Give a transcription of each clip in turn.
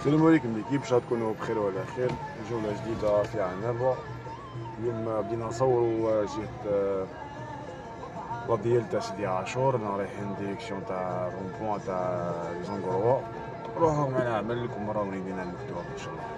السلام عليكم ليكيب، ان شاء الله تكونوا بخير وعلى خير. جولة جديدة في عنابة. اليوم بدينا نصوروا جهة الضيل تاع سيدي عاشور. انا رايحين ديريكسيون تاع رونبوان تاع زونغروا. روحوا معنا نعمل لكم مرة وندينا المفتوح ان شاء الله.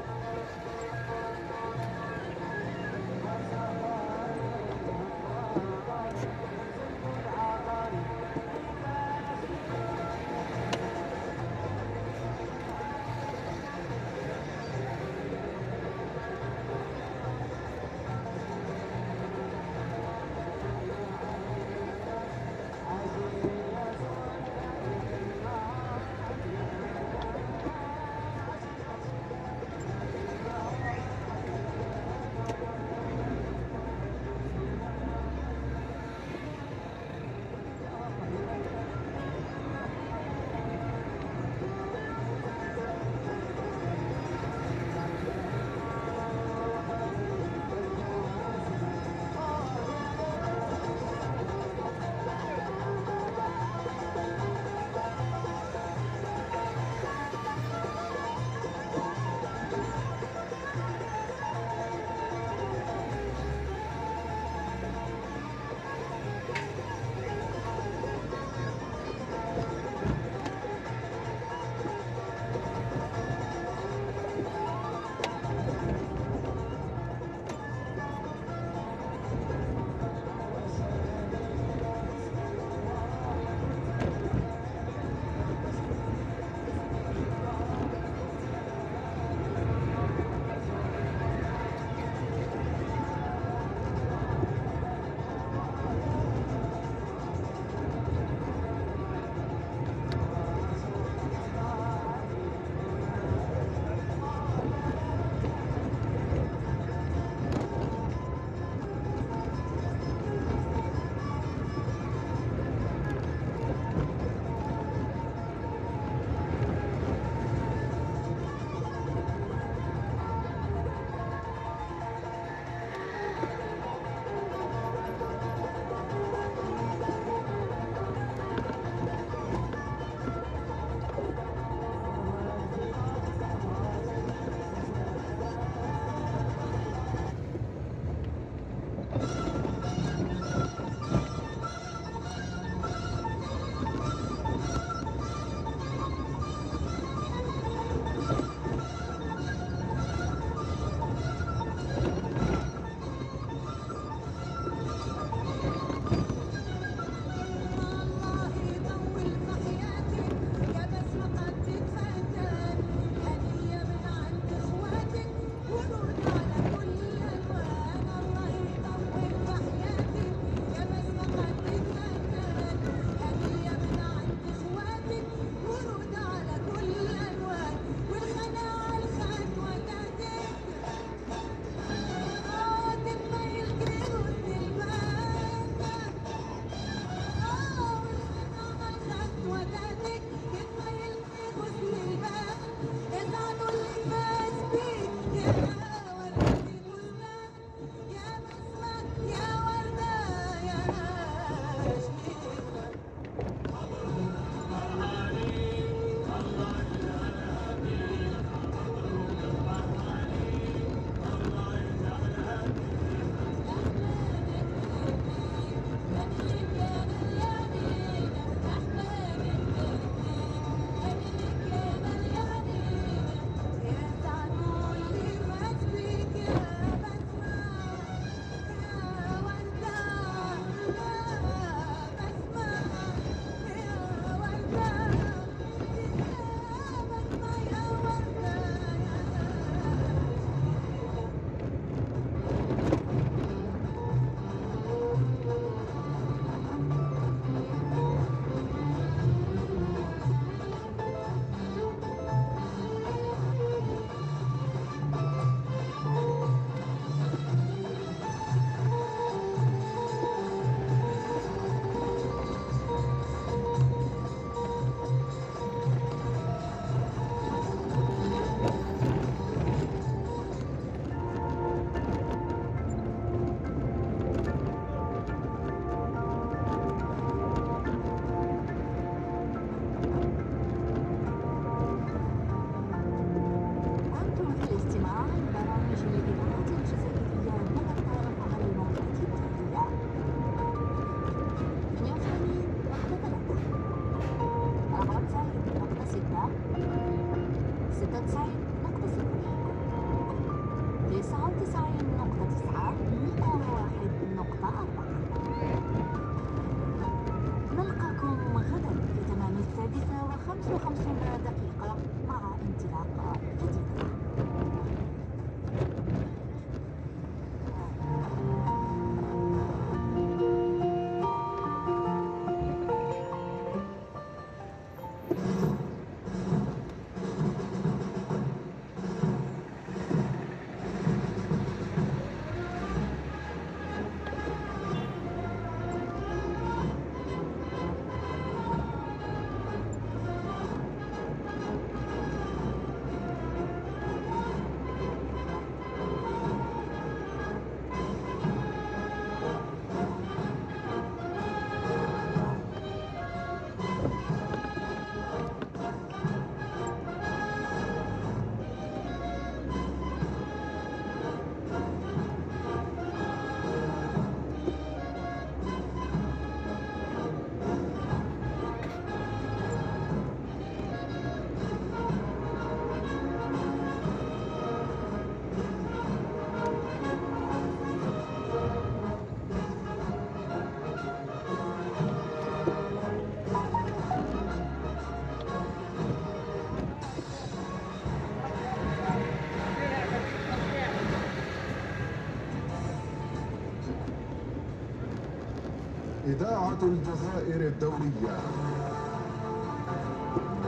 إذاعة الجزائر الدولية،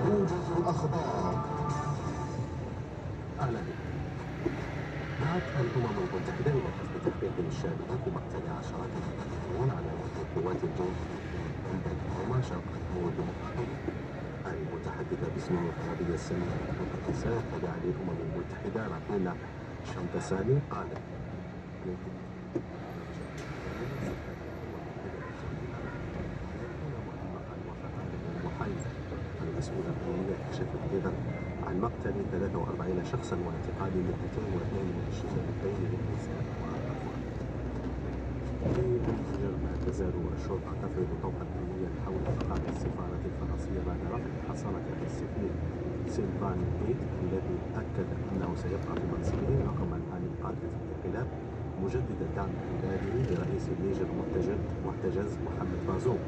موجز الأخبار. أعلن دعت الأمم المتحدة إلى حسب تحقيق الشامل بمقتل عشرات المدنيين على يد القوات التونسية، بينهما شقة مودو المتحدثة باسم العربية السامية المقدسة. تابعة للأمم المتحدة رحيلة شمتساني قالت المسؤولة الأممية كشفت أيضا عن مقتل 43 شخصا واعتقال 222 بينهم نساء وأطفال. ما تزال الشرطة تفرض طوقا أمنيا حول مقر السفارة الفرنسية بعد رفع حصانة السفير سيلفان بيت الذي أكد أنه سيبقى في منصبه رغم الآن قادة الانقلاب، مجدد الدعم الإعلامي لرئيس النيجر المحتجز محمد بازوم.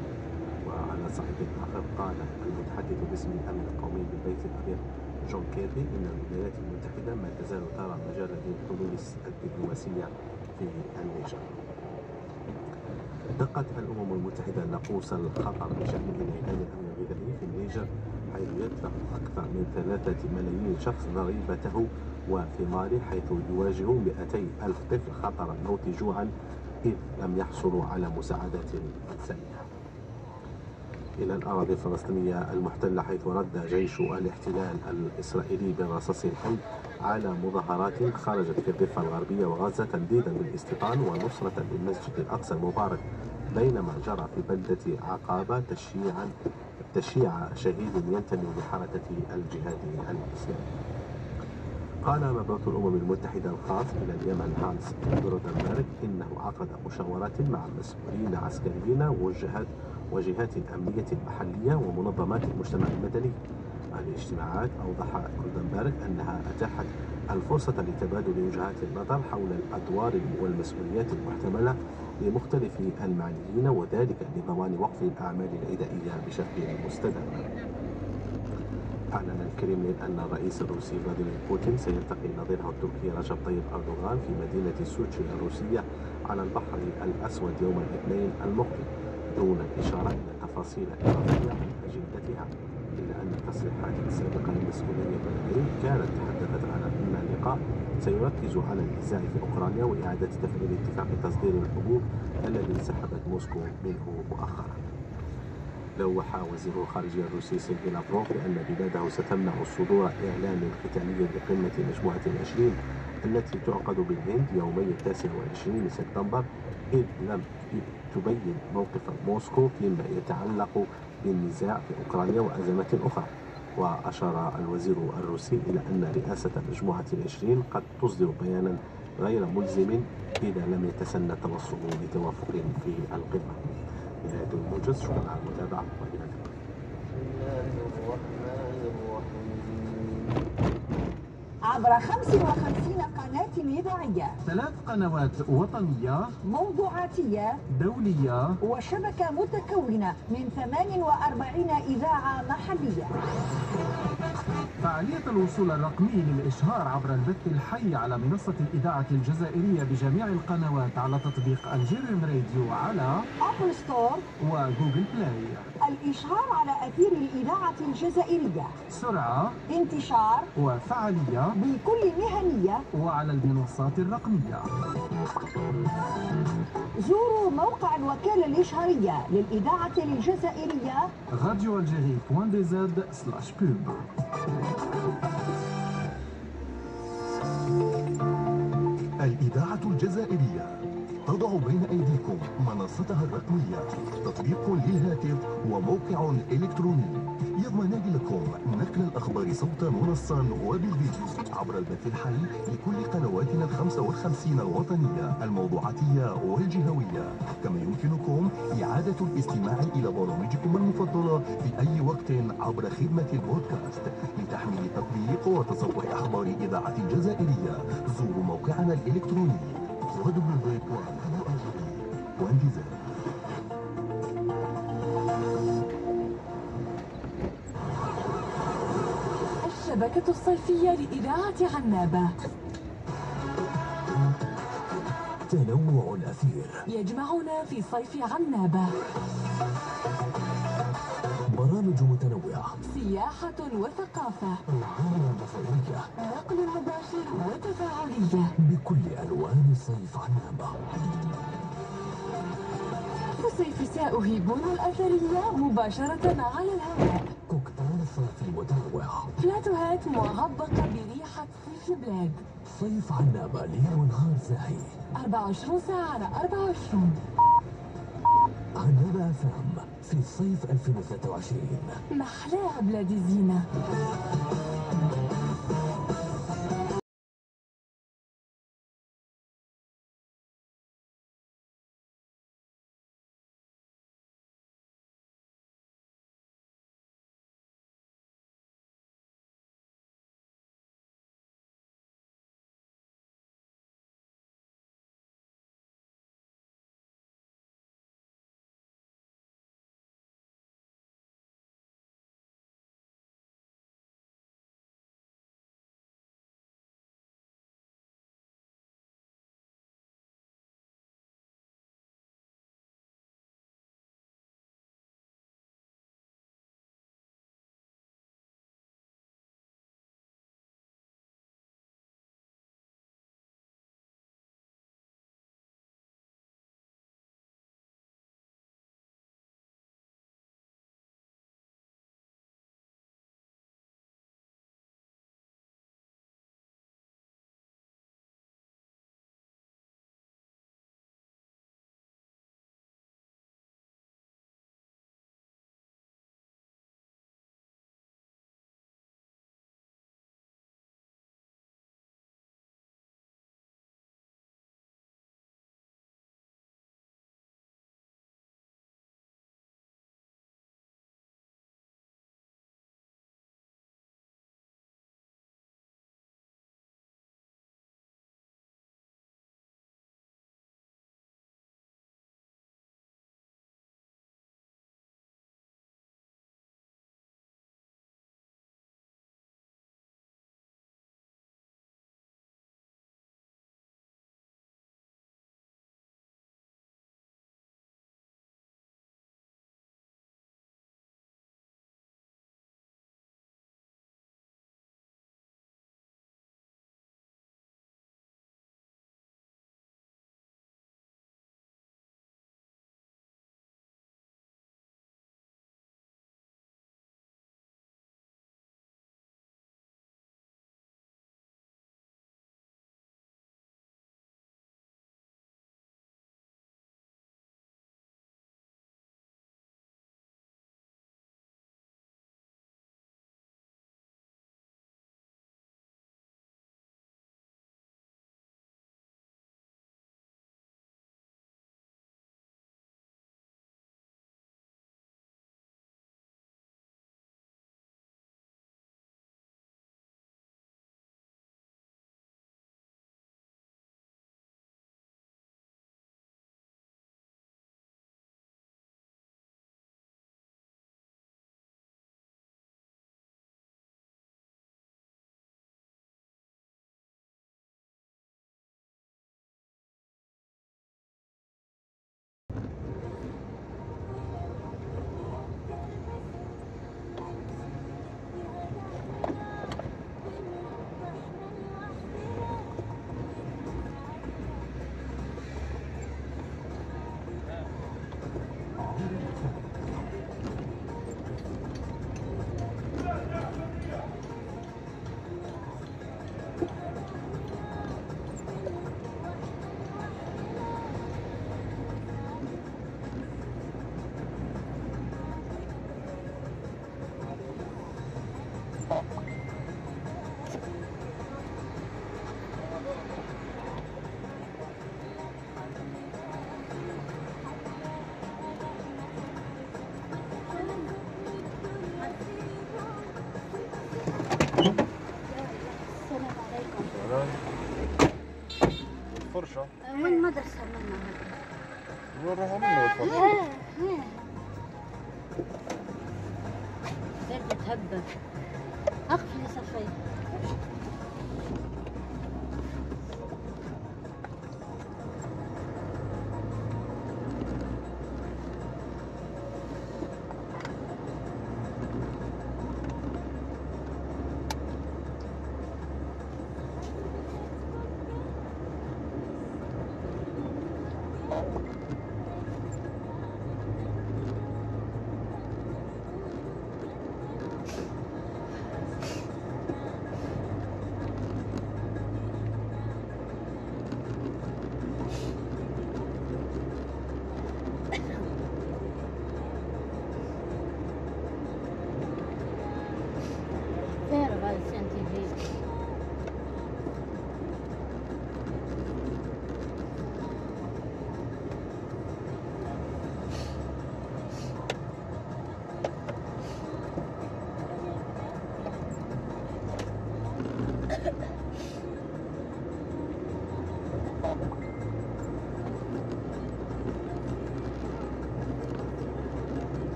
وعلى صحيح آخر قال المتحدث باسم الأمن القومي بالبيت الأبيض جون كيربي إن الولايات المتحدة ما تزال ترى مجال للحلول الدبلوماسية في النيجر. دقت الأمم المتحدة ناقوس الخطر بشأن انعدام الأمن الغذائي في النيجر، حيث يدفع أكثر من 3 ملايين شخص ضريبته وثماره، حيث يواجه 200,000 طفل خطر الموت جوعا إذ لم يحصلوا على مساعدات إنسانية. إلى الأراضي الفلسطينية المحتلة، حيث رد جيش الاحتلال الإسرائيلي بالرصاص الحي على مظاهرات خرجت في الضفة الغربية وغزة تنديدا بالاستيطان ونصرة للمسجد الأقصى المبارك، بينما جرى في بلدة عقابة تشييع شهيد ينتمي لحركة الجهاد الإسلامي. قال مبعوث الأمم المتحدة الخاص إلى اليمن هانس جرودنبرغ إنه عقد مشاورات مع مسؤولين عسكريين وجهات أمنية محلية ومنظمات المجتمع المدني. الاجتماعات أوضح جرودنبرغ أنها أتاحت الفرصة لتبادل وجهات النظر حول الأدوار والمسؤوليات المحتملة لمختلف المعنيين، وذلك لضمان وقف الأعمال العدائية بشكل مستدام. أعلن الكريملين أن الرئيس الروسي فلاديمير بوتين سيلتقي نظيره التركي رجب طيب أردوغان في مدينة سوتشي الروسية على البحر الأسود يوم الاثنين المقبل، دون الإشارة إلى تفاصيل إضافية عن أجندتها، إلا أن التصريحات السابقة للمسؤولين البلديين كانت تحدثت عن أن اللقاء سيركز على النزاع في أوكرانيا وإعادة تفعيل اتفاق تصدير الحبوب الذي انسحبت موسكو منه مؤخرا. لوح وزير الخارجية الروسي سيرجي لافروف بأن بلاده ستمنع صدور إعلان ختامي لقمة مجموعة ال20 التي تعقد بالهند يومي 29 سبتمبر، إذ لم تبين موقف موسكو فيما يتعلق بالنزاع في أوكرانيا وأزمات أخرى. وأشار الوزير الروسي إلى أن رئاسة مجموعة ال20 قد تصدر بيانا غير ملزم إذا لم يتسنى توصل لتوافق في القمة. بداية الموجز، شكرا على المتابعة. عبر 55 قناة إذاعية، 3 قنوات وطنية، موضوعاتية، دولية، وشبكة متكونة من 48 إذاعة محلية. فعالية الوصول الرقمي للإشهار عبر البث الحي على منصة الإذاعة الجزائرية بجميع القنوات على تطبيق الجيرم راديو على أبل ستور وجوجل بلاي. الإشهار على أثير الإذاعة الجزائرية، سرعة، انتشار، وفعالية بكل مهنية وعلى المنصات الرقمية. زوروا موقع الوكالة الإشهارية للإذاعة الجزائرية radioalgerie.dz/pub. الإذاعة الجزائرية تضع بين أيديكم منصتها الرقمية، تطبيق للهاتف وموقع إلكتروني يضمنان لكم نقل الأخبار صوتا ونصا وبالفيديو عبر البث الحي لكل قنواتنا 55 الوطنية، الموضوعاتية والجهوية. كما يمكنكم إعادة الاستماع إلى برامجكم المفضلة في أي وقت عبر خدمة البودكاست. لتحميل تطبيق وتصفح أخبار الإذاعة الجزائرية، زوروا موقعنا الإلكتروني www.algerie.dz. الشبكة الصيفية لإذاعة عنابة. تنوع أثير يجمعنا في صيف عنابة. برامج متنوعة، سياحة وثقافة، وعالم فورية، نقل مباشر وتفاعلية بكل ألوان صيف عنابة. فصيف سيهبون الأثرية مباشرة على الهواء. كوكتيل صيفي متنوع، فلاتوهات معبقة بريحة صيف البلاد. صيف عنابة ليل ونهار زاهي، 24 ساعة على 24. عنابة فام في صيف 2023، محلاها بلاد الزينة. وين مدرسة منها؟ نروحوا منه والفرشة. صرت بتهبل. أقفل يا صفية.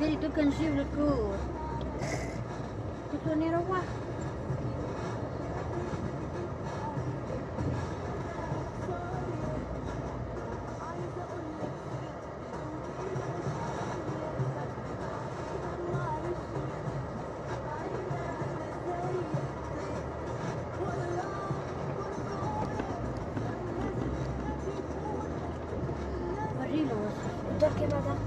قالي دوكا نجيب لك الكور قلت له راني نروح وريله دركي ما ضغطت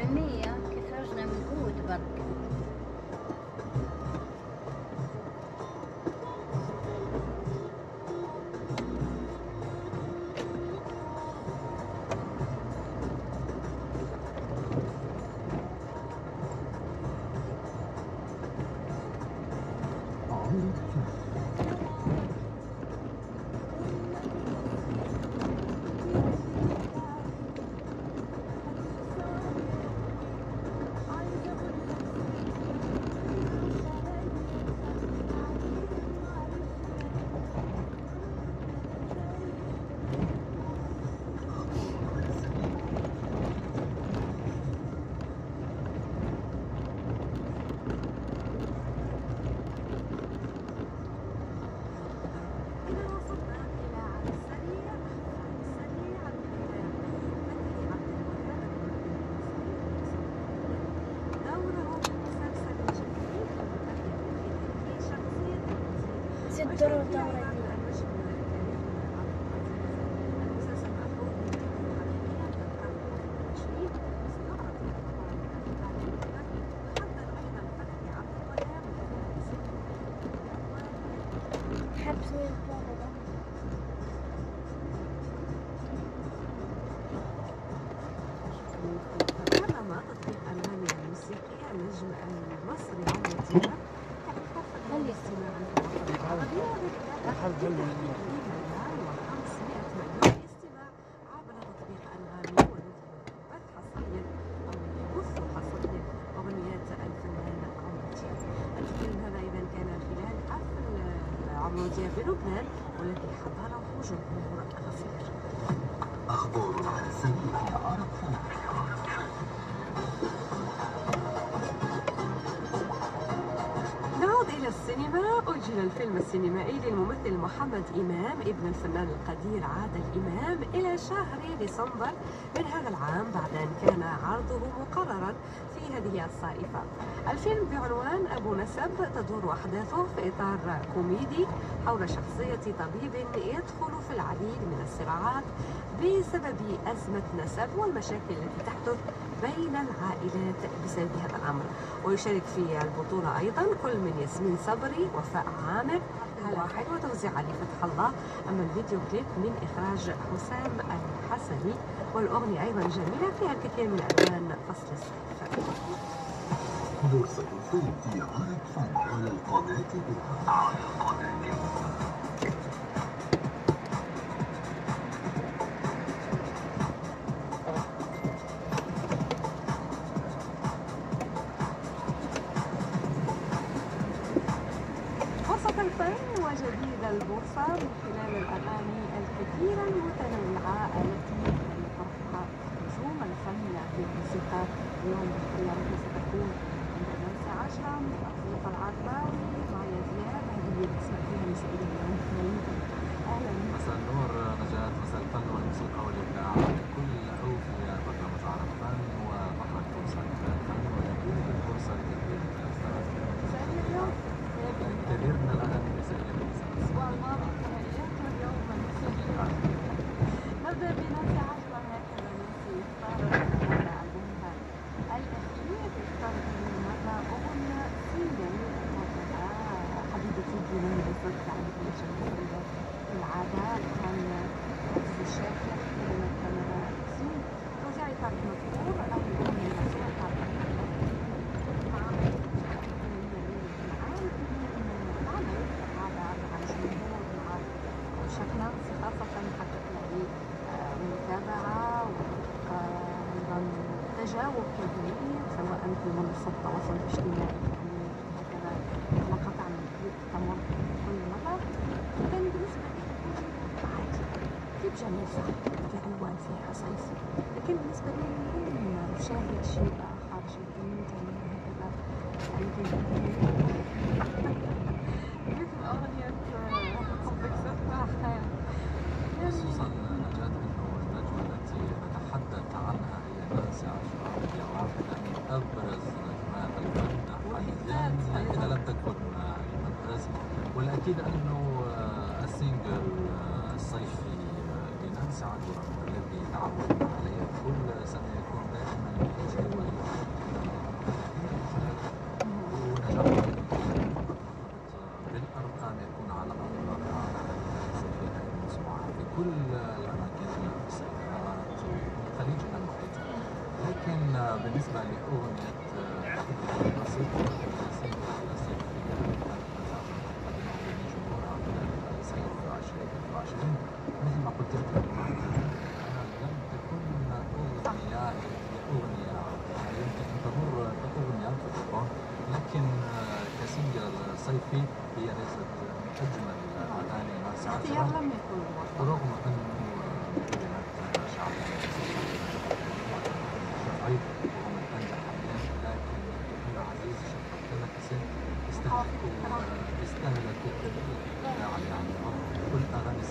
بالمية كثرنا من قوة برك. الفيلم السينمائي للممثل محمد إمام ابن الفنان القدير عادل إمام إلى شهر ديسمبر من هذا العام بعد أن كان عرضه مقررا في هذه الصائفة. الفيلم بعنوان أبو نسب تدور أحداثه في إطار كوميدي حول شخصية طبيب يدخل في العديد من الصراعات بسبب أزمة نسب والمشاكل التي تحدث بين العائلات بسبب هذا الأمر. ويشارك في البطولة أيضا كل من ياسمين صبري، وفاء عامر، واحد، وتوزيع علي فتح الله. أما الفيديو كليب من إخراج حسام الحسني، والأغنية أيضا جميلة فيها الكثير من ألوان فصل الصيف. بورصة الفيلم في عرض فن على القناة الذي تعودنا عليه كل سنة يكون دائما كل مراكز الاستخبارات وخليج المحيط. لكن بالنسبه لاغنيه مثل ما قلت لك لم تكن اغنيه يمكن تمر كاغنيه فقط، لكن كسنجل صيفي هي ليست من اجمل الاغاني الساعه، رغم انه كانت شعبيه شرعيه ومن انجح الناس، لكن هي عزيزه كما كسن استهلكوا يعني كل اغاني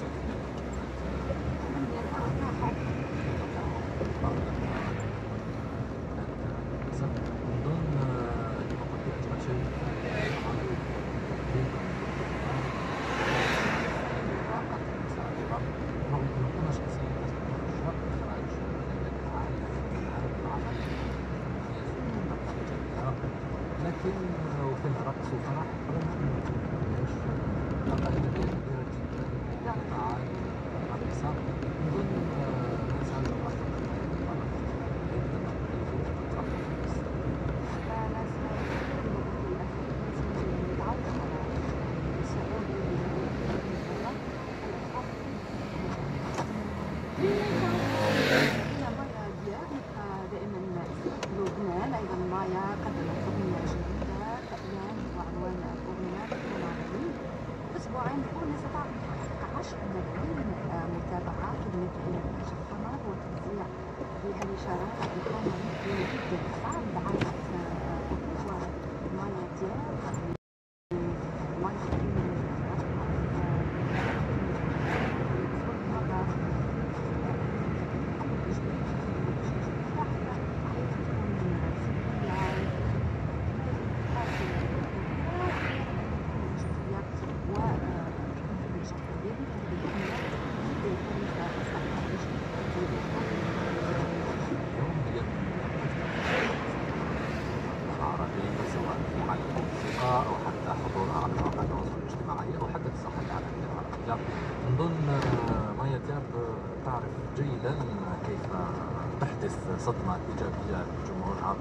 صدمة إيجابية لجمهورها،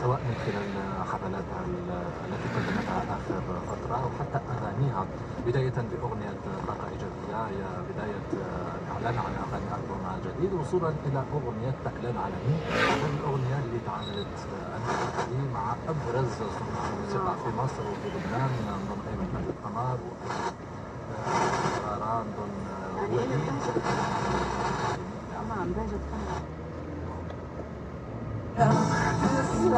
سواء من خلال حفلاتها التي قدمتها آخر فترة أو حتى أغانيها، بداية بأغنية طاقة إيجابية هي بداية إعلان عن أغاني ألبومها الجديد، وصولا إلى أغنية تألان عالمي، هذه الأغنية اللي تعاملت مع أبرز صناع الموسيقى في مصر وفي لبنان، من ضمن أيمن مجد قمر وغران ضمن وليد. شوف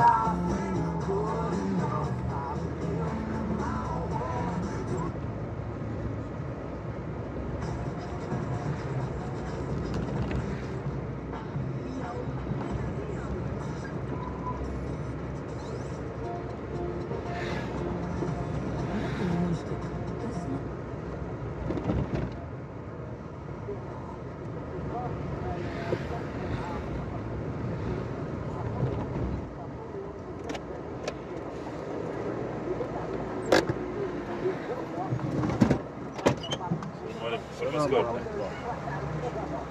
عمي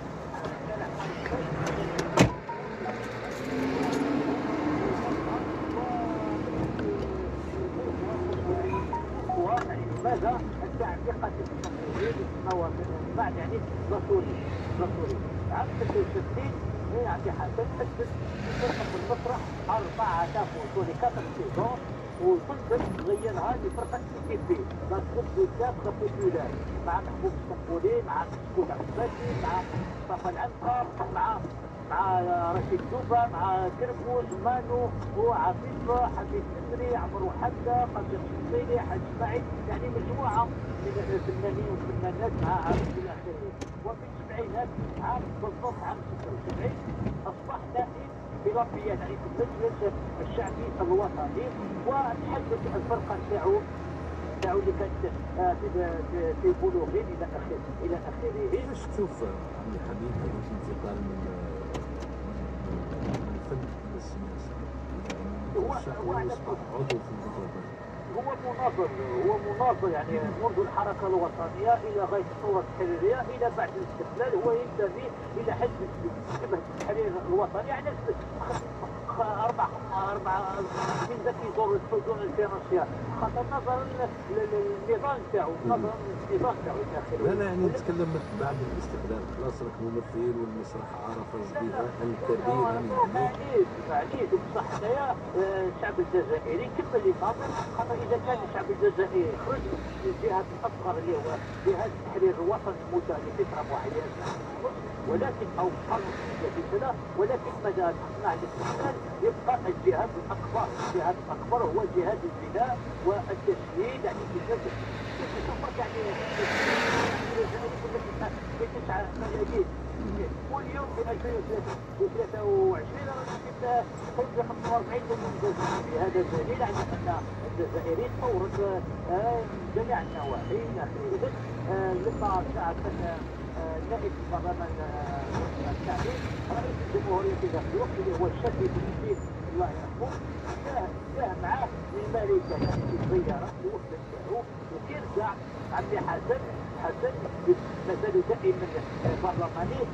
حبيب هذاك الانتقال من الفن الى السياسه، هو عضو في البطولات هو مناضل يعني منذ الحركه الوطنيه الى غايه الثوره التحريريه الى بعد الاستقلال، هو ينتمي الى حزب التحرير الوطني. يعني أربعة من ذاك يزور السجون الفرنسية خاطر نظرا للنظام تاعو، لا لا يعني نتكلم بعد الاستقلال خلاص راك ممثل والمسرح عرف بها الكبير من معليش. بصح حنايا الشعب الجزائري كمل اللي فاضل، خاطر إذا كان الشعب الجزائري خرج من جهة الأصغر اللي هو جهة التحرير الوطني المدة لفترة معينة ولكن او حرب سلسله، ولكن مدى تصنع الاستقلال يبقى الجهاد الاكبر، الجهاد الاكبر هو جهاد البناء والتشييد. يعني في 9 ملايين واليوم في 2023 رانا في 45 مليون جزائري. هذا دليل على ان الجزائريين طورت جميع النواحي الى اخره. لما شعب نائب البرلمان الشعبي رئيس الجمهورية في ذاك الوقت اللي هو الشيخ بن الله يرحمه جاه معاه للملكة يعني في الزيارة في وفد تاعو، وكيرجع عمي حسن مازال دائما برلماني.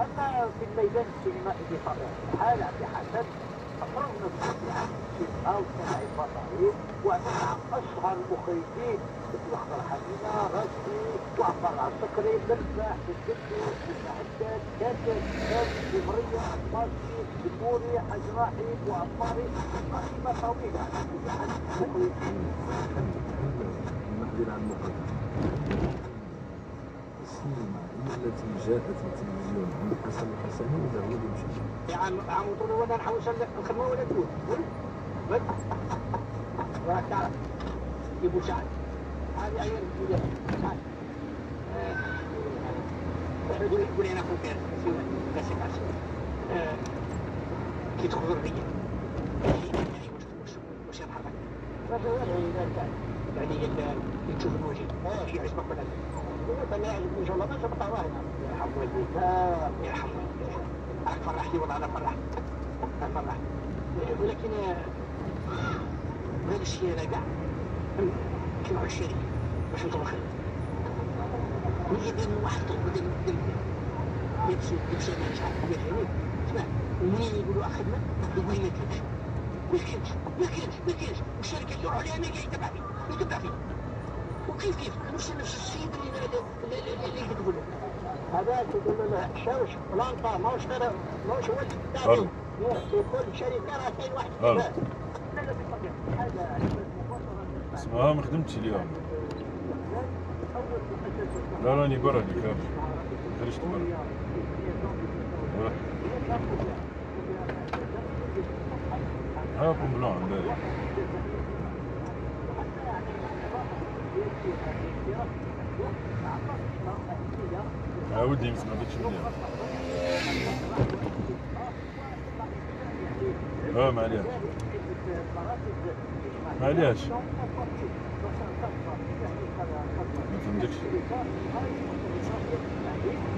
أما في الميدان السينمائي بطبيعة الحال عمي حسن أقرب نفسه أو صناعي بطري وعمل أشهر المخرجين مثل أخضر حميدة، رشدي، وعمر العسكري، ملفح، الجدي، الحداد، كاسر، جمرية، عباسي، جمهوري، حجراحي، وعماري، قائمة طويلة. نحكي عن السينما التي جاءت التلفزيون عند حسن الحسني ولا هو اللي مشى؟ يعني عمطوني وانا نحوس نخدمه ولا تقول؟ بس راك تعرف يجيبوا شعر هذه عيال الجولة شعر قولي أنا فوق سيوان كاسك عشر كي تخذ الرية واش يضحكك؟ يعني اللي تشوف الوجه اللي يعجبك ولا فلا يعجبني ان شاء الله ما شبطها واحد يرحم والديك يرحم والديك راك فرحتي والله انا فرحت ولكن هذا الشيء انا كاع كيما الشريك باش نتوخى ولي داير واحد قدام الدم يمشي انا شحال كبير عليك تسمع منين يقولوا اخدمه يقول لي ما كاينش ما كاينش والشركه اللي يروح عليها انا كاع يتبع فيه وكيف مش نفس السيد اللي كتقول له هذا تقول له شاوش بلانطا ماهوش هو اللي تاعي كل شركه راه كاين واحد كذا اسمها ما خدمتش اليوم. لا راني برا لي كامل خرجت برا هاكم بلون باهي عاودي ما سمعتكش مليح. معليش ما فهمتكش.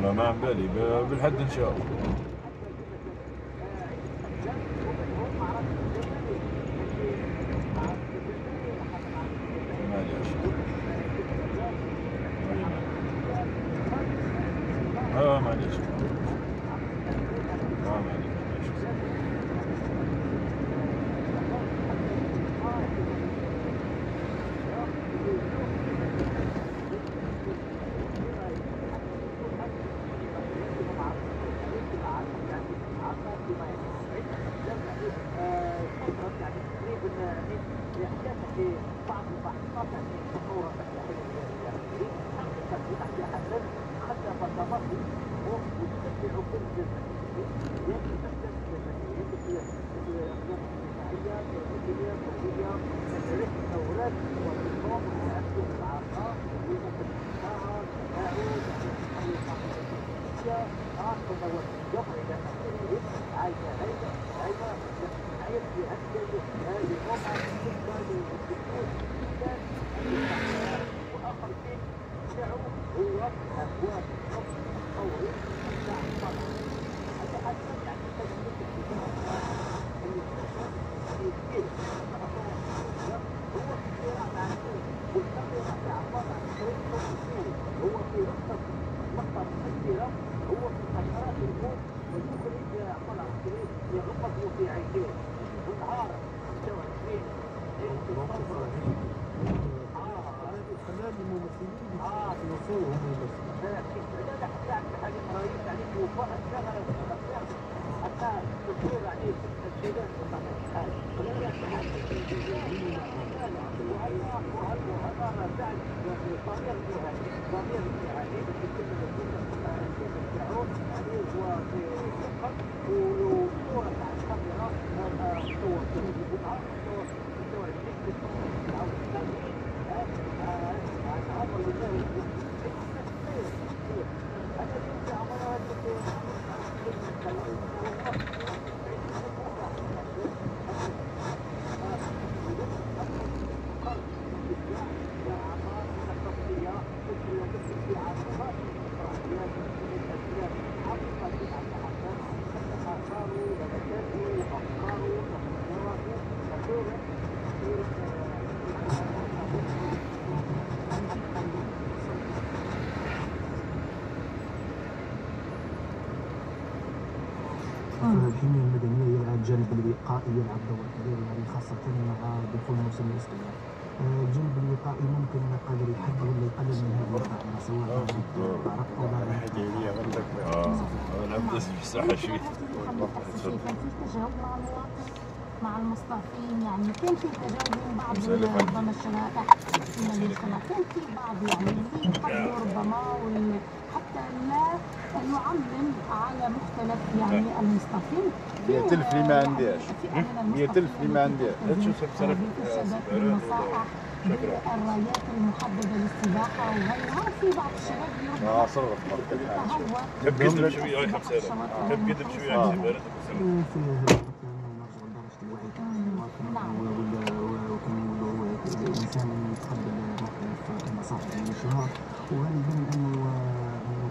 لا ما عم بالي بالحد ان شاء الله. معليش معليش هو حشرات الحوت ويخرج عمر 20 يغمضه في عينيه والعار 25 كمان الممثلين بيوصلوا هم الممثلين. لا حتى عليك رئيس عليك وفاء الشهر حتى تدور عليك الشيلات الحماية المدنية يلعب جانب الوقائي يلعب دور كبير يعني خاصة مع دخول موسم الاستمرار. الجانب الوقائي ممكن قدر يحد ولا يقلل من هذه القاعدة سواء تعرف أو لا. هي عندك نبدأ في الساحة شوي. مع المصطفين يعني كان في تجاوز من بعض ربما الشنائع كان في بعض يعني اللي ربما حتى لا نعمم على مختلف يعني المصطفين 100000 اللي ما عندهاش 100000 اللي ما عندهاش الرايات المحدده للسباحه وغيرها في بعض الشباب اليوم صرف مرة الإنسان يتقبل مختلف المصائب والشهور وغالبا أنه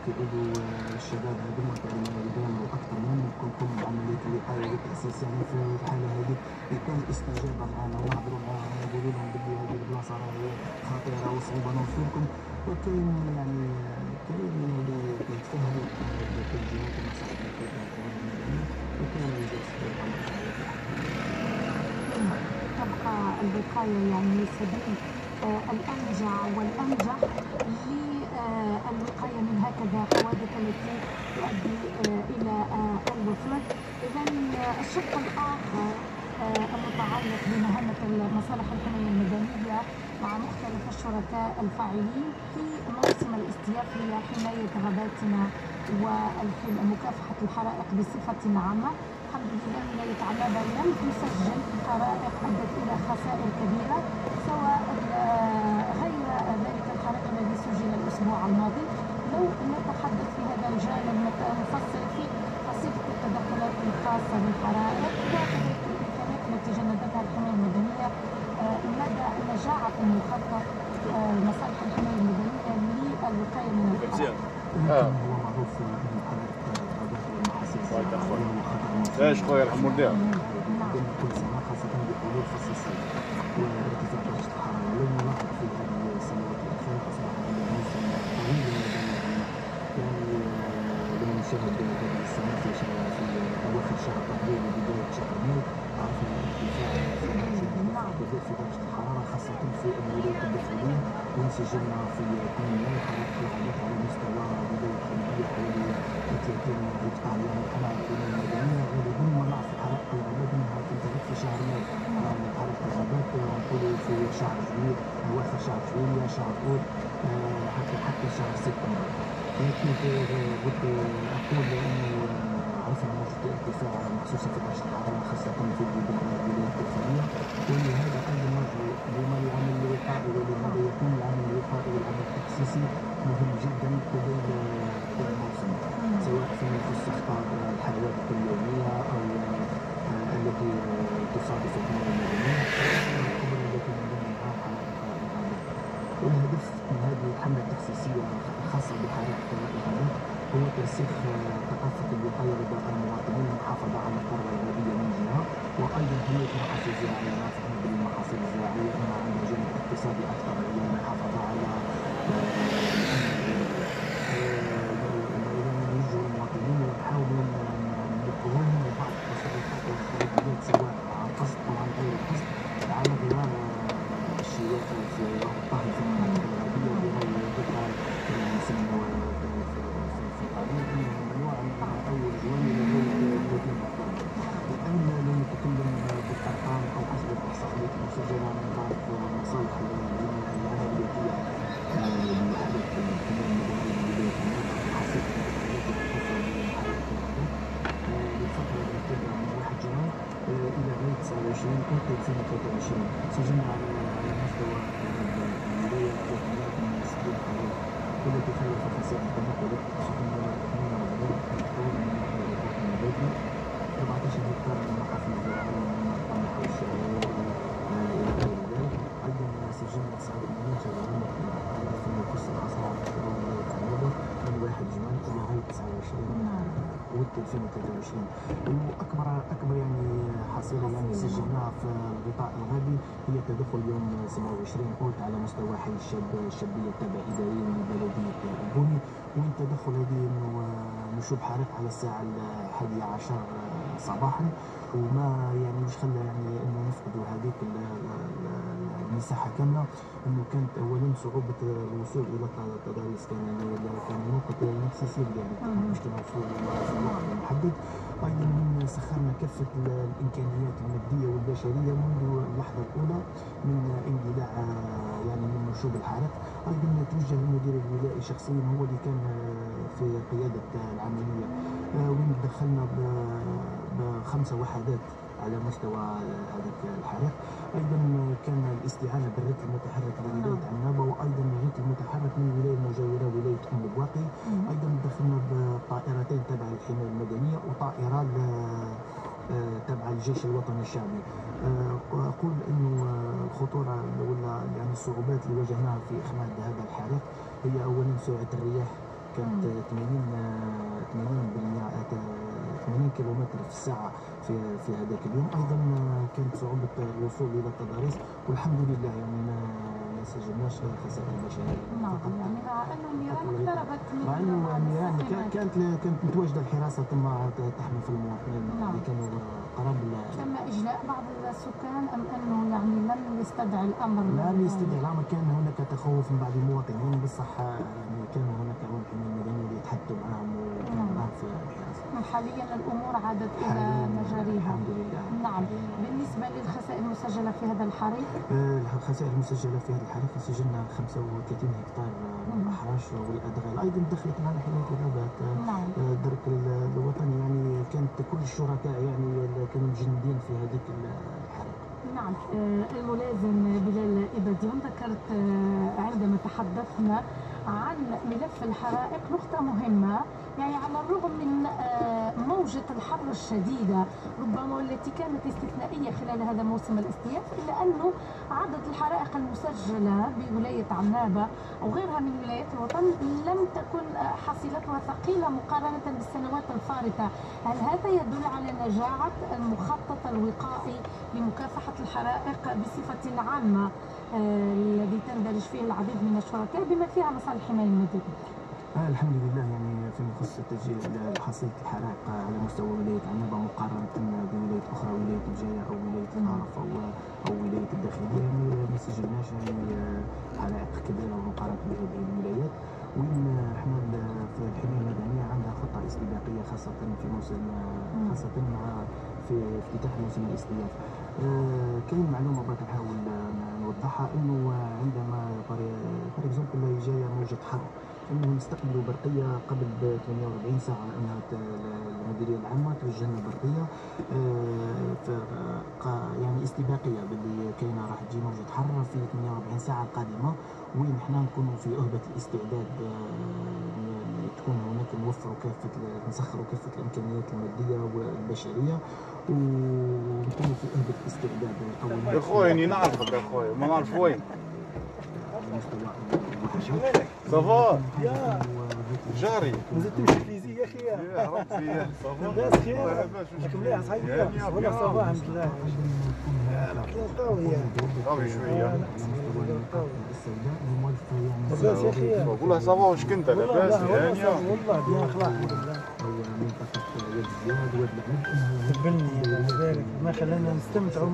كيعودوا الشباب هذوما كيعانوا أكثر منهم كلكم عملية الوقاية والتأسيس يعني في الحالة هذه يكون الاستجابة معنا ونهضروا معاهم ونقولوا لهم بلي هذه البلاصة راهي خطيرة وصعوبة نوصلكم وكاين يعني كاين اللي يتفهموا الجهات المصائب المدنية وكاين اللي يتفهموا تبقى الوقاية يعني سبيل الأنجع والأنجح للوقاية من هكذا حوادث التي تؤدي إلى الوفاة. إذا الشق الآخر المتعلق بمهمة المصالح الحماية المدنية مع مختلف الشركاء الفاعلين في موسم الاستياف هي حماية غاباتنا ومكافحة الحرائق بصفة عامة. الحمد لله ولاية علابة لم تسجل حرائق ادت الى خسائر كبيره سواء غير ذلك الحريق الذي سجل الاسبوع الماضي. لو نتحدث في هذا الجانب نفصل في قصيده التدخلات الخاصه بالحرائق وكذلك الامكانات التي جندتها الحمايه المدنيه مدى نجاعه المخطط لمصالح الحمايه المدنيه للوقايه من الحرائق. هو معروف ايش خويا يرحموا الدار كل سنه خاصه بحلول فصل الصيف وارتفاع درجه الحراره لم نلاحظ في هذه السنوات الاخيره اصبح موسم طويل المدنيين يعني لم نشاهد هذه السنه في اواخر شهر ابريل وبدايه شهر مايو عرفنا ارتفاع كذلك في درجه الحراره خاصه في الولايات الداخليه وانسجمنا في كل يوم حرائق على مستوى بدايه البلديه حوالي 30 هكتار يعني حرائق شهر مايو حرائق الغابات نقولوا في شهر جويل اواخر شهر جويلية شهر اوت حتى شهر سبتمبر. لكن بغيت اقول انه عرفنا موجود ارتفاع مخصوصا في درجة الحرارة خاصة في الولايات الداخلية ولهذا قد نرجو بما العمل الوقائي ولهذا يكون العمل الوقائي والعمل التخصيصي مهم جدا قبل الموسم سواء في استخطار الحيوانات اليومية او التي تصادف الحماية المدنية قبل التي ننظمها على إنقاذ الغابات. والهدف من هذه الحملة التخصيصية الخاصة بحرائق الغابات هو ترسيخ ثقافة الوقاية لدى المواطنين والمحافظة على الثروة الغابية من جهة وأيضا حماية المحاصيل الزراعية رافعة بالمحاصيل الزراعية أنها عندها جانب اقتصادي أكثر هي المحافظة على 2023 سجل على مستوى الولاية الجمهورية من المسجد الحرام والتي خلف خسائر تمثلت 14 هكتار من المحاصيل الزراعية من القمح والشعير إلى غير ذلك. أيضا سجلنا 9 مليون جرعان في القصر الأسعار والتعويضات من 1 جوان لغاية 29 و 2023. وأكبر حصيلة سجلناها في الغطاء الغربي هي تدخل يوم 27 أوت على مستوى حي الشابية التابع إداريا لبلدية البوني، وين تدخل هذه نشوب حارق على الساعة 11 صباحا، وما يعني مش خلى يعني انه نفقدوا هذيك المساحه كامله، انه كانت اولا صعوبه الوصول الى التضاريس، كان الوقت نفسه يسير يعني باش نوصلوا للوقت المحدد. ايضا سخرنا كافه الامكانيات الماديه والبشريه منذ اللحظه الاولى من اندلاع يعني من نشوب الحارق. ايضا توجه المدير الولائي شخصيا هو اللي كان في قياده العمليه، وين دخلنا ب5 وحدات على مستوى هذاك الحريق. ايضا كان الاستعانه بالركب المتحرك من ولايه عنابه، وايضا الركب المتحرك من الولايه المجاوره ولايه ام الواقي. ايضا دخلنا بطائرتين تبع الحمايه المدنيه وطائره تبع الجيش الوطني الشعبي. اقول انه الخطوره ولا يعني الصعوبات اللي واجهناها في اخماد هذا الحريق هي اولا سرعه الرياح، كانت 80 كيلومتر في الساعة في هذاك اليوم. أيضا كانت صعوبة الوصول إلى التضاريس، والحمد لله يعني ما سجلناش خسائر بشرية. فقط يعني مع أن النيران اقتربت من النيران كانت متواجدة الحراسة، تم تحمي في المواطنين اللي كانوا قرب. تم إجلاء بعض السكان أم أنه يعني لم يستدعي الأمر؟ لم يستدعي الأمر، كان هناك تخوف من بعض المواطنين، بالصح يعني كانوا هناك الحماية المدنية اللي يتحدوا معهم وكانوا معهم في الحراسة. حاليا الامور عادت الى مجاريها. الحمد لله. نعم، بالنسبه للخسائر المسجله في هذا الحريق؟ الخسائر المسجله في هذا الحريق سجلنا 35 هكتار من الاحراش والادغال، ايضا دخلت معنا حمايه الغابات. نعم. الدرك الوطني يعني كانت كل الشركاء يعني كانوا مجندين في هذيك الحريق. نعم. الملازم بلال إباديون، ذكرت عندما تحدثنا عن ملف الحرائق نقطة مهمة، يعني على الرغم من موجة الحر الشديدة ربما التي كانت استثنائية خلال هذا موسم الاصطياف، إلا أنه عدد الحرائق المسجلة بولاية عنابة أو غيرها من ولايات الوطن لم تكن حصيلتها ثقيلة مقارنة بالسنوات الفارطة. هل هذا يدل على نجاعة المخطط الوقائي لمكافحة الحرائق بصفة عامة الذي تندرج فيه العديد من الشركاء بما فيها مصالح الحماية المدنية؟ الحمد لله، يعني فيما يخص تسجيل حصيلة الحرائق على مستوى ولاية عنابة مقارنة بولايات أخرى، ولاية الجاية أو ولاية الطرف أو ولاية الداخلية، يعني ما سجلناش يعني حرائق كبيرة مقارنة بهذه الولايات. وإن احنا في الحماية المدنية عندها خطة استباقية خاصة مع في افتتاح موسم الاصطياف. كاين معلومة برك نحاول نوضحها، انه عندما فور اكزومبل جاية موجة حر انهم استقبلوا برقية قبل 48 ساعة انها المديرية العامة توجه لنا برقية يعني استباقية باللي كاينة راح تجي موجة حر في 48 ساعة القادمة، وين احنا نكونوا في أهبة الاستعداد، تكون هناك نسخروا كافة الإمكانيات المادية والبشرية ونكونوا في أهبة الاستعداد. يا خويا أني نعرفك يا خويا، ما نعرف وين. صافا جاري، مازال تمشي فيزي يا أخي. يا ربي صافا لاباس خير؟ ياك مليح صحيح والله. صافا الحمد لله. قوي شوية لاباس يا أخي؟ والله صافا. واش كنت لاباس؟ هانية والله بيان خلاص الحمد لله. تبني الله يبارك، ما خلانا نستمتعوا.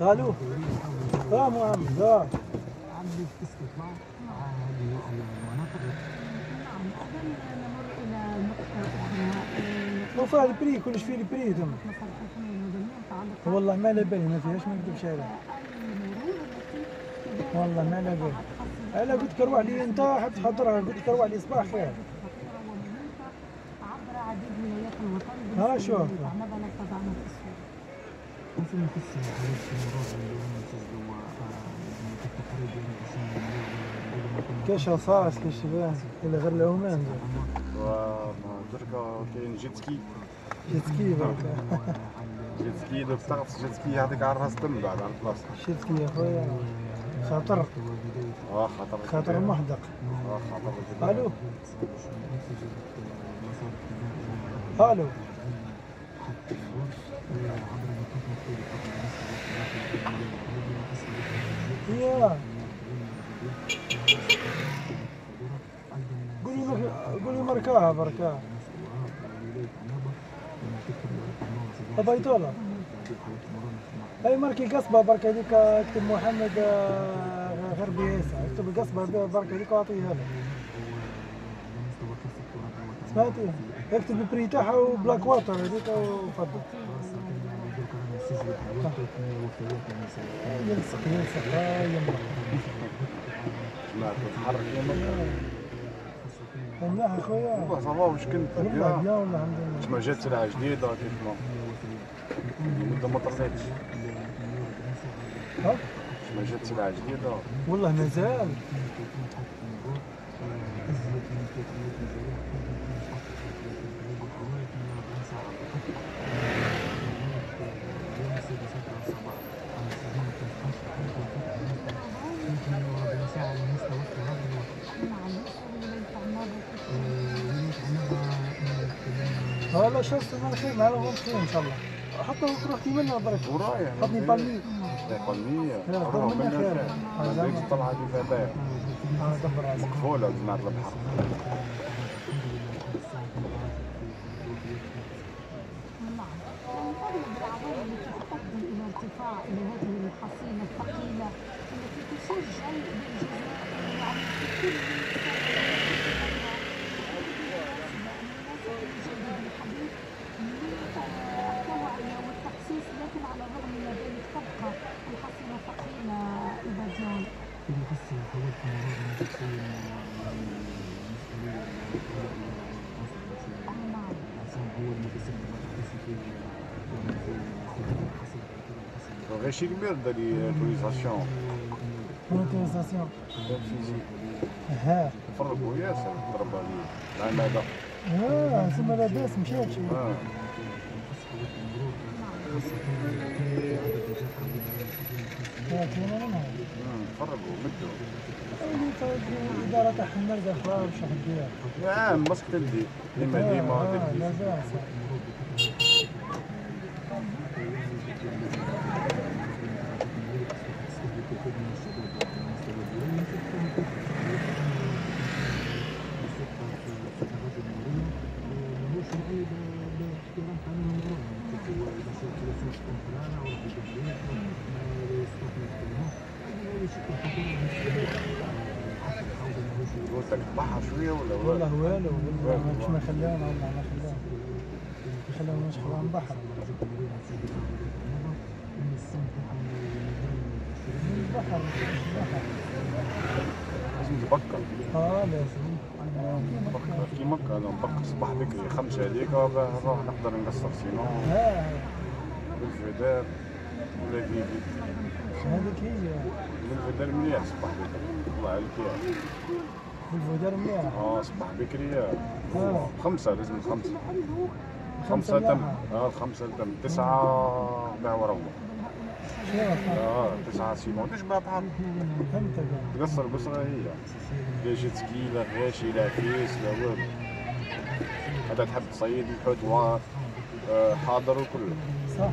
قالوا محمد عندي استطلاع مع هذه المناطق. نعم، اذا نمر الى نقطه اخرى. البري كلش فيه البري تما. والله ما على بالي، ما فيهاش، ما نكذبش عليك. والله ما على بالي، انا قلت لك روح لي انت حتى تحضرها، قلت لك روح لي صباح خير. عبر عديد ولايات الوطن. ها شوف. مثلا في الساعة كاش عصاص كاش شباب إلا غير العومان دركا كاين جيتسكي جيتسكي برك جيتسكي دوك تعرف جيتسكي يعطيك على الراس تم بعد على البلاصة جيتسكي يا خويا خطر خطر محدق الو الو يا قولي مركاها بركاها بيطولة هاي مركي قصبة بركة هذيك اكتب محمد غربي ياسع اكتب قصبة بركة هذيك واعطيها له سمعتي اكتب بريتاحة وبلاك واتر هذيك وفضل يلصق يلصق يمرح لا تتحرك يمرح والله اخويا والله صافا واش كنت بيا تما جات سلعه جديده كيما مده ما طريتش ها تما جات سلعه جديده والله مازال والله شفت انا خير مع الغنطين ان شاء الله حتى وقت رحتي منها برك ورايح حطني بالمية بالمية ضرب منها خير هذيك الطلعة اللي فيها بايع مقفولة جماعة البحر والأعوام التي تقدم إلى ارتفاع إلى هذه الحصيلة الثقيلة التي تسجل بالجزء شي المرضى اللي لوتيزاسيون لوتيزاسيون ها فرقوا ياسر ضرب عليه لان هذا اه تما لاباس مشات شويه فرقوا مدوا الاداره تاع المرضى خلاص واش حديها نعم مسك تدي ديما ديما والله والو والله ما خلانا والله ما خلانا خلاونا نشحوا على البحر البحر لازم تبكر لازم كي مكة انا نبكر الصباح بكري 5 هذيك نروح نقدر نقصر سينو بالفدار ولا كيفي هذيك هي بالفدار مليح الصباح بكري الله عليك يا الفودار مليح صباح بكري خمسة لازم الخمسة خمسة تم الخمسة تم تسعة باع وروح تسعة سيمون تشبع بحر تقصر بصرة هي لا جيت سكي لا غاشي لا فيس لا والو هذا تحب تصيد الحوت و حاضر وكله صح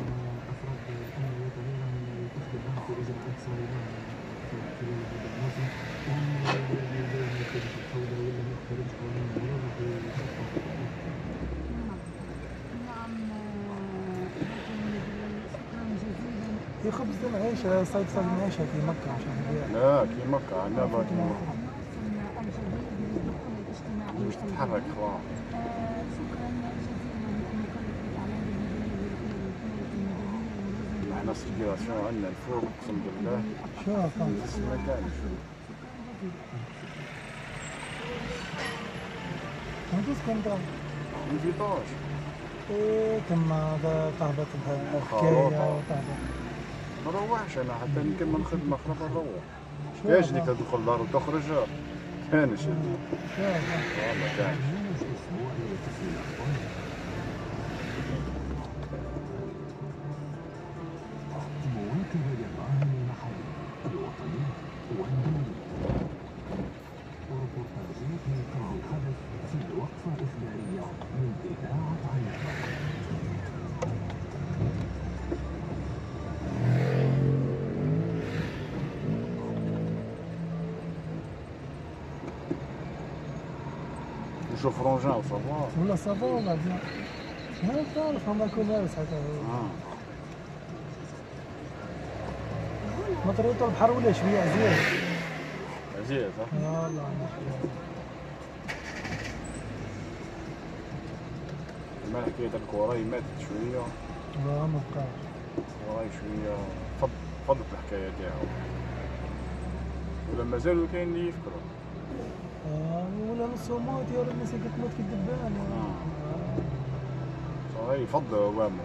في خبز العيش صيد العيش في مكة عشان لا في مكة عندنا باقي مش تتحرك خلاص احنا سيركيلاسيون عندنا الفوق اقسم بالله شوف المكان شوف كم كنت؟ 18 تما تهبط الحكايه وتهبط. ما نروحش انا حتى نكمل الخدمه خلاص نروح. ياجني تدخل الدار وتخرج كانش والله كانش. شوف رونجان صافا ولا صافا ولا بيان ما تعرف ما كل لابس حتى ما طريت البحر ولا شويه عزيز عزيز اه والله ما حكيت لك وراي ماتت شويه لا ما بقاش وراي شويه فضت الحكايه تاعو ولا مازالوا كاين اللي يفكروا ولا نصو موت يا ربي ساكت موت كي الدبان صاي يفضل وامو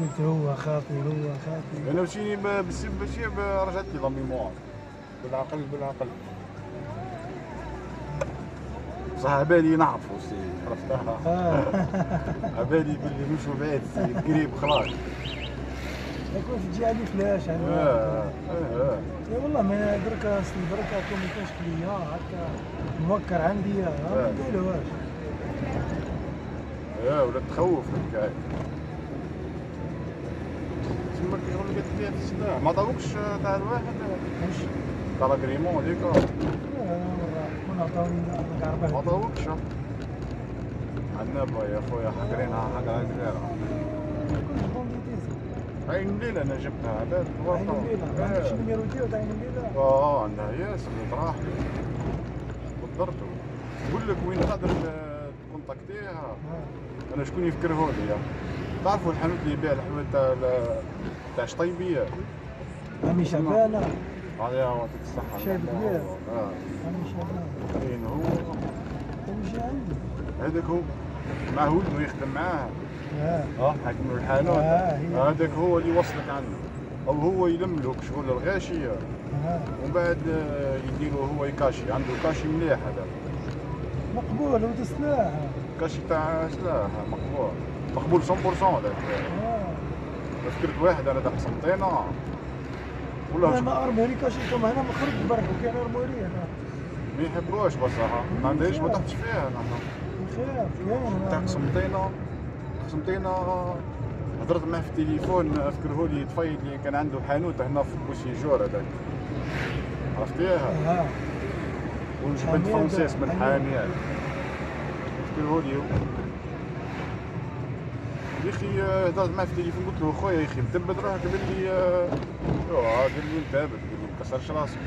قلت هو خاطي هو خاطي انا مشيني بالسب ماشي رجعت لي لا ميموار بالعقل بالعقل بصح عبالي نعرفو السيد عرفتها عبالي باللي نمشيو بعيد السيد قريب خلاص يكون في الجهه اللي فلاش اي والله ما دركا دركا كون ما كانش ليا هكا نوكر عندي ما نديروهاش ولا تخوف الحكايه ما قلت لي تسمع ما طاوكش تاع الواحد تاع لاغريمون ديكو كنا عطاونا الكعبه ما طاوكش عندنا با يا خويا حكرينا حكرا زيرو كنت بونتيز عين الليله انا جبتها على الورطه عندكش النيميرو ديالو تاع عين الليله اه عندها ياسر طراح قدرته نقول لك وين قادر تكونتاكتيها انا شكون يفكره لي تعرفوا الحانوت اللي يبيع الحلوى تاع شطيبيه عمي شعبانه الله يعطيك الصحه شاب كبير عمي شعبانه فين هو هذاك هو مع ولده يخدم معاه حاكم الحانوت هذاك هو اللي وصلك عنه او هو يلم له شغل الغاشيه ومن بعد يديرو هو يكاشي عنده كاشي مليح هذا مقبول ولد سلاح كاشي تاع سلاح مقبول مقبول 100% هذاك فكرت واحد انا تاع حسنطينه والله انا ما ارمي هناك شفتهم هنا ما خرجت برك وكان يرموا لي هنا ما يحبوهاش بصراحه ما عندهاش ما طحتش فيها انا بخير كاين تاع حسنطينه حسنطينه هضرت معاه في التليفون فكره لي طفيل اللي كان عنده حانوت هنا في بوسيجور هذاك عرفتيها وجبت فونسيس من حانيات فكره لي يا اخي هضرت معاه في التليفون قلت له خويا يا اخي مثبت روحك باللي قال لي مثبت ما تكسرش راسك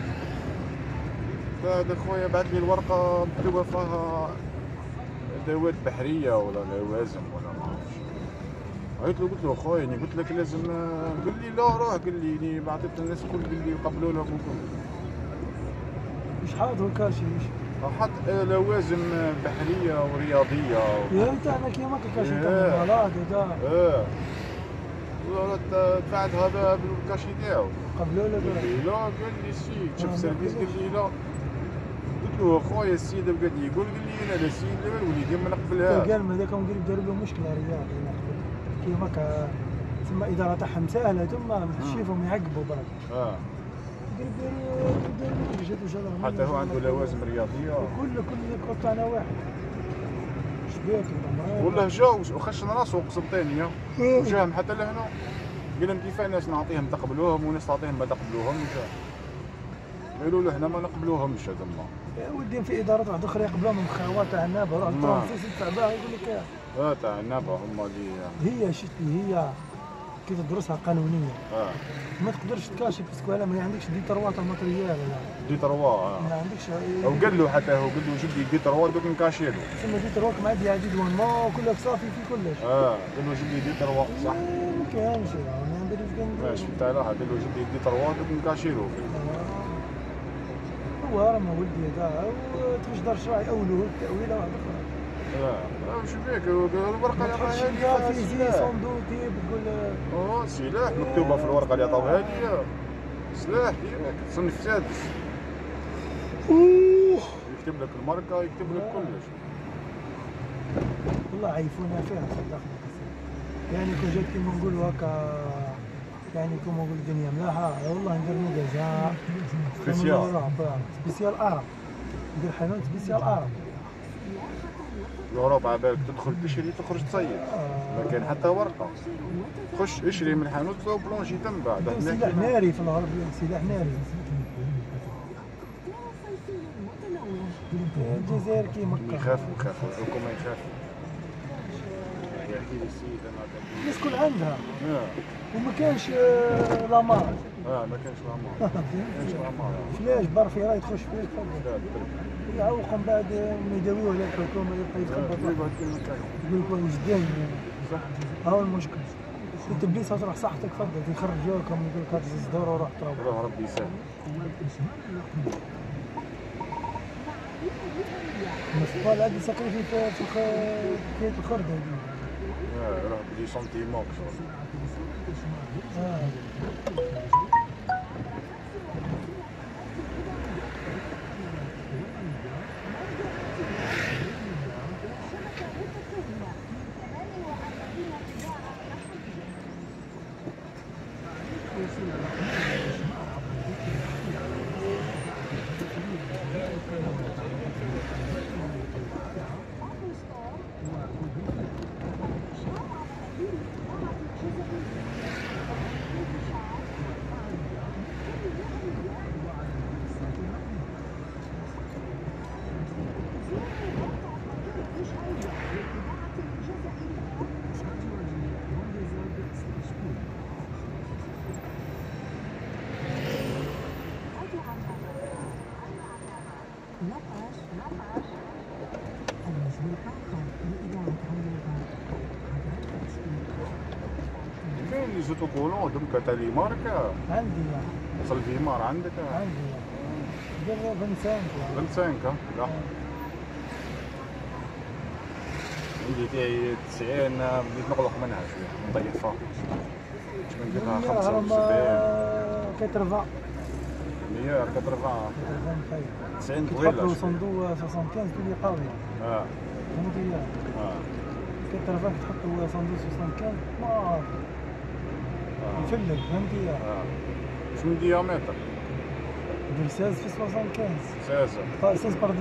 فهذا خويا بعث لي الورقه مكتوبه فيها ادوات بحريه ولا لوازم ولا ما عرفتش عيطت له قلت له خويا اني قلت لك لازم قال لي لا روح قال لي اني بعطيت الناس الكل قال لي قبلوا لهم وكل مش حاضر كاشي حط لوازم بحريه ورياضيه يا تاعنا كيما كاشي تاع الغلاط هذا دفعت هذا بالكاشي تاعو قبلوا له لا قال لي سي شوف سيرفيس قال لي لا قلت له خويا السيد قال لي يقول قال لي انا السيد وليدي ما نقبلها قال ما هذاك مدير دار له مشكله رياضي كيما كا تما الاداره تاعهم ساهله تما تشوفهم يعقبوا برك حتى هو عنده لوازم رياضيه كل تاعنا واحد شباك والله جاو وخشن راسه قسمطينيه وجاهم حتى لهنا قال لهم كيف الناس نعطيهم تقبلوهم وناس تعطيهم ما تقبلوهم وجا يقولوا له هنا ما نقبلوهمش هذوما. يا ودي في ادارات واحده اخرى يقبلوهم خوا تاع النابه، روح الترونسيس تاع باه يقول لك اه تاع النابه هما اللي هي شتني هي كي تدرسها قانونيه ما تقدرش تكاشي باسكو انا ما عندكش دي تروا تاع ماتريال، دي تروا ما عندكش. وقال له حتى هو قال له جيب لي دي تروا دوك نكاشي له، ثم دي تروا مع دي عديد وما وكلك صافي في كلش. قال له جيب لي دي تروا صح ما كانش ماشي تاع راحه، قال له جيب لي دي تروا دوك نكاشي له. هو راه ما ولدي هذا تقدر شراي اوله التاويله واحده اخرى. شو بيك الورقه اللي عطاها لي في صندوقي بتقول سلاح مكتوبه في الورقه اللي عطاوها لي سلاح صنف سادس، يكتب لك الماركه يكتب لك كلش. والله عيفونا فيها صدقني، يعني كون جات كيما نقولوا هكا يعني كيما نقول الدنيا ملاحه والله ندير مجازا سبيسيال سبيسيال عرب، ندير حاجه سبيسيال عرب. الأوروبا عبالك تدخل تشري تخرج تصيد، ما كان حتى ورقة، تخش اشري من حانوت وبلونجي تم بعد. سلاح ناري في الغرب، سلاح ناري. الجزائر كي مكة. يخافوا يخافوا الحكومة يخافوا. يحكي لي السيد أنا الناس كل عندها. وما كانش لامار. ما كانش لامار. ما كانش لامار. فلاش بار في راي تخش فيه تفضل. يعوقهم بعد ما يداويوه على الحكومه يبقى يتخبط يقول لك واش داير صح، هاو المشكل. التبليس تروح صحتك فضلت يخرجوكم يقول لك هات زوز دور وروح تروح. ربي يسهل. المسطال عندي ساكن في كيت الخرده هذيك. روح بدي سنتيمون زوتوكولون دوكا تاع لي ماركه عندي وصل في مار عندك عندي جرب 25 لا عندي تاعي 90 بديت نغلق منها شويه نطيح فيها باش نديرها 75 80 140 90 طويله صندوق 75 تولي قويه. فهمتي 80 تحطوا صندوق 75 ما يفلل فهمتي. شنو ديامتر؟ دير 16 في 75 16 بار 19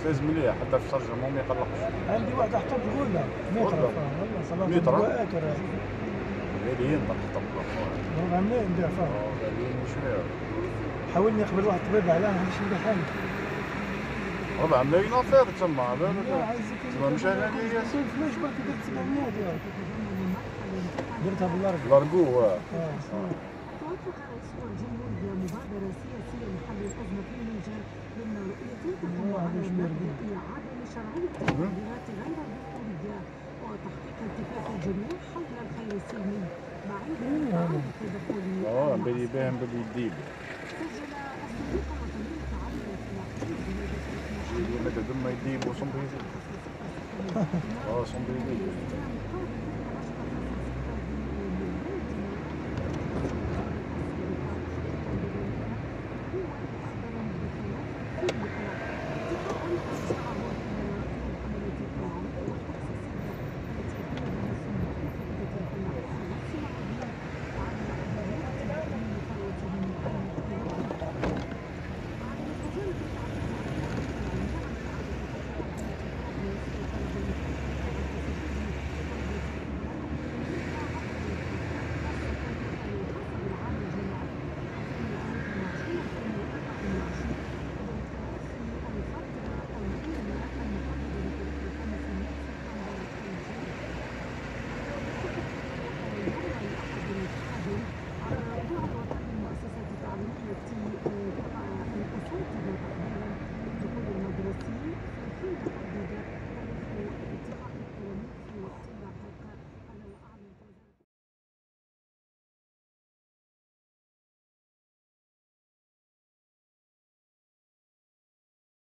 16 مليح حتى في الشرجه ما يقلقش. عندي واحد حطب غوله متر والله صلاح واكر هذه هي حطب غوله غامله ندير فيها حاولني نقبل واحد طبيب عليها باش ندير حالي ربع ملايين افير تما على بالك تما مش على لي ياسين فلوس ما تقدر تسمع ديالك درتها بالارجو الارجو. توافق رئيس الجمهورية بمبادرة سياسية لحل الأزمة في النيجر ضمن رؤية الحكومة لإعادة شرعية التعديلات غير الدستورية وتحقيق اتفاق الجميع حول الخير السلمي مع إعادة تدخل بلي باهم بلي يديب سجل الصندوق الوطني للتعاون الإفريقي مدى دم يديب وصندوق يديب صندوق يديب